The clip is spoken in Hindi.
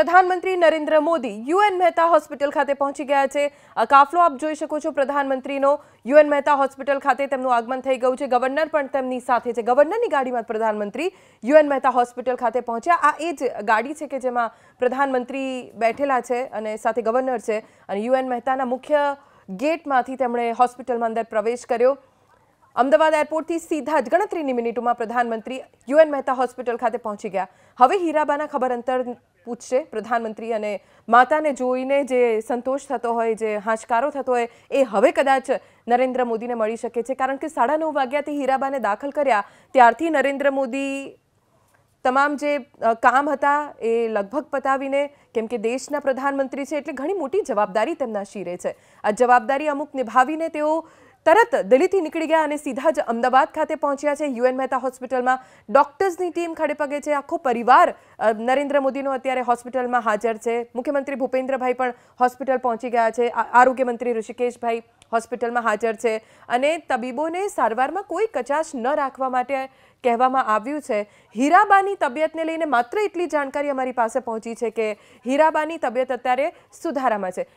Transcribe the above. प्रधानमंत्री नरेन्द्र मोदी यूएन मेहता हॉस्पिटल खाते पहुंची गया है। आ काफलो आप જોઈ શકો છો। પ્રધાનમંત્રીનો यूएन मेहता हॉस्पिटल खाते તેમનું આગમન થઈ ગયું છે। ગવર્નર પણ તેમની સાથે છે। ગવર્નરની ગાડીમાં प्रधानमंत्री यूएन मेहता हॉस्पिटल खाते पहुंचा। आ એ જ ગાડી છે કે જેમાં प्रधानमंत्री બેઠેલા છે અને સાથે ગવર્નર છે અને यूएन मेहताના मुख्य ગેટમાંથી તેમણે હોસ્પિટલમાં અંદર પ્રવેશ કર્યો। अमदावाद एरपोर्ट थी सीधा ज गणतरीनी मिनिटों में प्रधानमंत्री यूएन मेहता हॉस्पिटल खाते पहुंची गया। हवे हीराबाना खबर अंतर पूछशे। प्रधानमंत्री अने माताने जोईने जे संतोष थतो होय, जे हांशकारो थतो होय, ए हवे कदाच नरेन्द्र मोदी ने मळी शके छे। कारण के 9:30 वाग्याथी हीराबाने दाखल कर्या त्यारथी नरेन्द्र मोदी तमाम जे काम हता ए लगभग पतावीने, केम के देशना प्रधानमंत्री छे एटले घणी मोटी जवाबदारी तेमना शीरे छे। आ जवाबदारी अमुक निभावीने तेओ तरत दिल्ली थी निकली गया अने सीधा ज अमदावाद खाते पहुंच्या छे। यूएन मेहता हॉस्पिटल में डॉक्टर्स नी टीम खड़े पगे छे। आखो परिवार नरेन्द्र मोदी नो अत्यारे हॉस्पिटल में हाजर छे। मुख्यमंत्री भूपेन्द्र भाई पण हॉस्पिटल पहुंची गया छे। आरोग्य मंत्री ऋषिकेश भाई हॉस्पिटल में हाजर छे अने तबीबोने सारवारमां कोई कचाश न राखवा माटे कहेवामां आव्युं छे। हीराबानी तबियतने लईने मात्र एटली जाणकारी अमारी पासे पहोंची छे के हीराबानी तबियत अत्यारे सुधारामां छे।